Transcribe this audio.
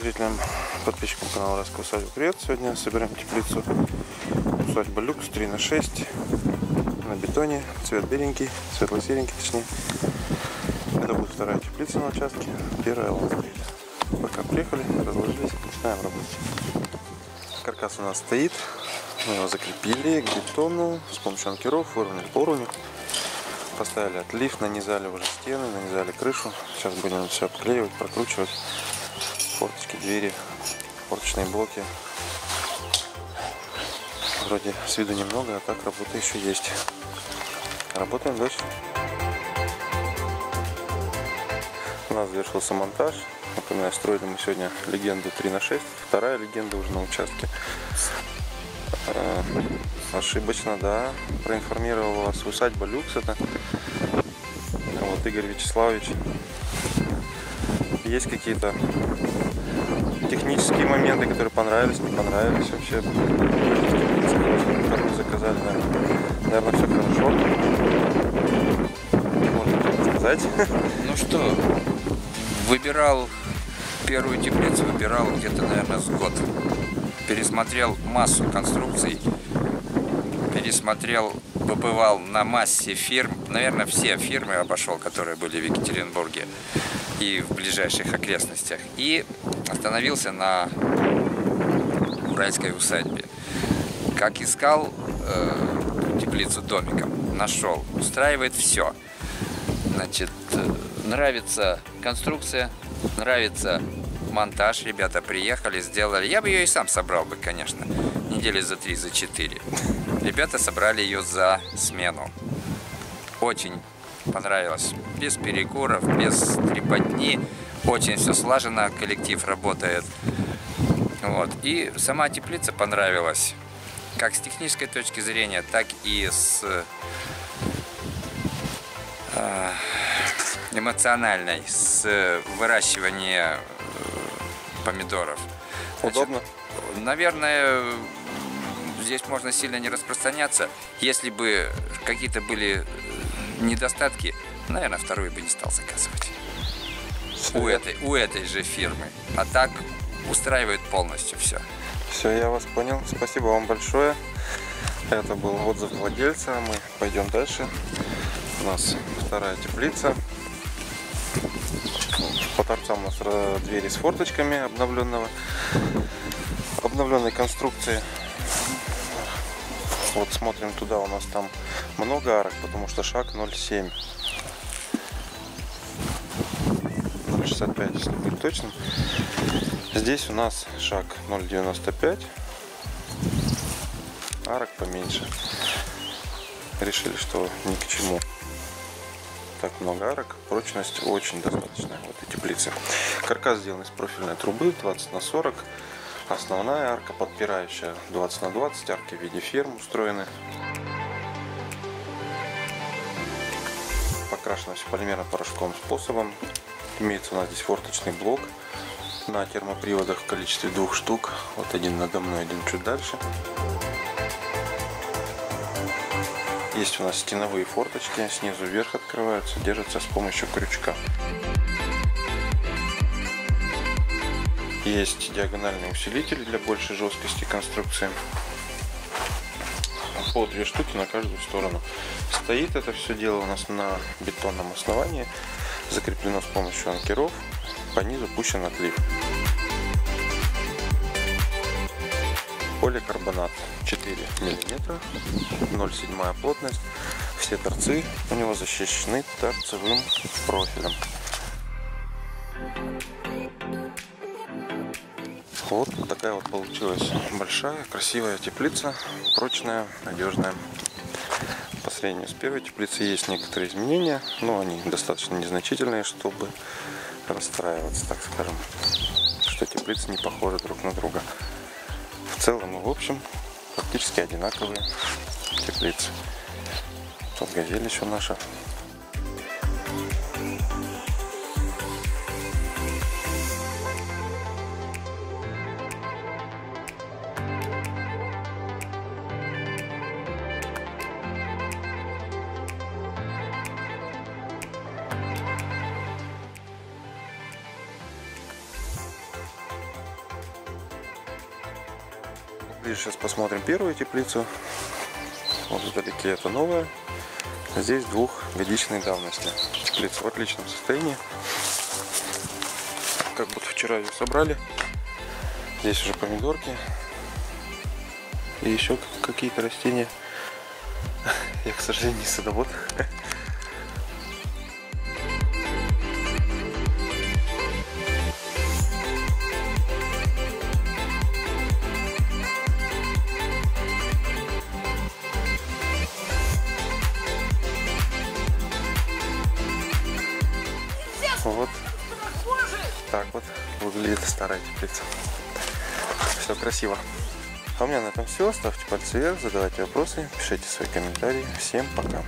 Зрителям, подписчикам канала Уральская усадьба, привет! Сегодня собираем теплицу усадьба люкс 3×6 на бетоне, цвет беленький, светло-серенький точнее. Это будет вторая теплица на участке, первая лазбель. Пока приехали, разложились, начинаем работать. Каркас у нас стоит, мы его закрепили к бетону с помощью анкеров, выровняли по уровню. Поставили отлив, нанизали уже стены, нанизали крышу. Сейчас будем все обклеивать, прокручивать. Форточки, двери, форточные блоки. Вроде с виду немного, а так работа еще есть. Работаем дальше. У нас завершился монтаж. Напоминаю, строили мы сегодня легенду 3×6. Вторая легенда уже на участке. Ошибочно, да, проинформировал вас усадьба люкс, это вот Игорь Вячеславович. Есть какие-то технические моменты, которые понравились, не понравились вообще. Заказали, наверное, все хорошо. Можно так сказать. Ну что, выбирал первую теплицу, выбирал где-то, наверное, с год. Пересмотрел массу конструкций, пересмотрел, побывал на массе фирм, наверное, все фирмы обошел, которые были в Екатеринбурге и в ближайших окрестностях, и остановился на Уральской усадьбе. Как искал теплицу домиком, нашел, устраивает все. Значит, нравится конструкция, нравится монтаж, ребята приехали, сделали. Я бы ее и сам собрал бы, конечно, недели за 3-4. Ребята собрали ее за смену. Очень понравилось. Без перекуров, без трепотни. Очень все слажено, коллектив работает. Вот. И сама теплица понравилась. Как с технической точки зрения, так и с эмоциональной, с выращиванием помидоров. Удобно? Значит, наверное, здесь можно сильно не распространяться. Если бы какие-то были недостатки, наверное, вторую бы не стал заказывать. У этой же фирмы. А так устраивает полностью все. Все, я вас понял. Спасибо вам большое. Это был отзыв владельца. Мы пойдем дальше. У нас вторая теплица. По торцам у нас двери с форточками обновленной конструкции. Вот смотрим туда, у нас там много арок, потому что шаг 0,7. 0,65, если быть точным. Здесь у нас шаг 0,95. Арок поменьше. Решили, что ни к чему. Так много арок, прочность очень достаточная в этой теплице. Каркас сделан из профильной трубы 20×40. Основная арка, подпирающая 20×20, арки в виде ферм устроены. Покрашено все полимерно-порошковым способом. Имеется у нас здесь форточный блок на термоприводах в количестве 2 штук. Вот один надо мной, один чуть дальше. Есть у нас стеновые форточки, снизу вверх открываются, держатся с помощью крючка. Есть диагональный усилитель для большей жесткости конструкции. По 2 штуки на каждую сторону. Стоит это все дело у нас на бетонном основании. Закреплено с помощью анкеров. По низу пущен отлив. Поликарбонат 4 мм, 0,7 плотность. Все торцы у него защищены торцевым профилем. Вот такая вот получилась большая, красивая теплица, прочная, надежная. По сравнению с первой теплицей есть некоторые изменения, но они достаточно незначительные, чтобы расстраиваться, так скажем, что теплицы не похожи друг на друга. В целом и в общем практически одинаковые теплицы. Тут газель еще наша. поближе сейчас посмотрим первую теплицу. Вот вдалеке это новая. Здесь двухгодичной давности. Теплица в отличном состоянии. Как будто вчера ее собрали. Здесь уже помидорки. И еще какие-то растения. Я, к сожалению, не садовод. Вот так вот выглядит старая теплица. Все красиво. А у меня на этом все. Ставьте пальцы вверх, задавайте вопросы, пишите свои комментарии. Всем пока.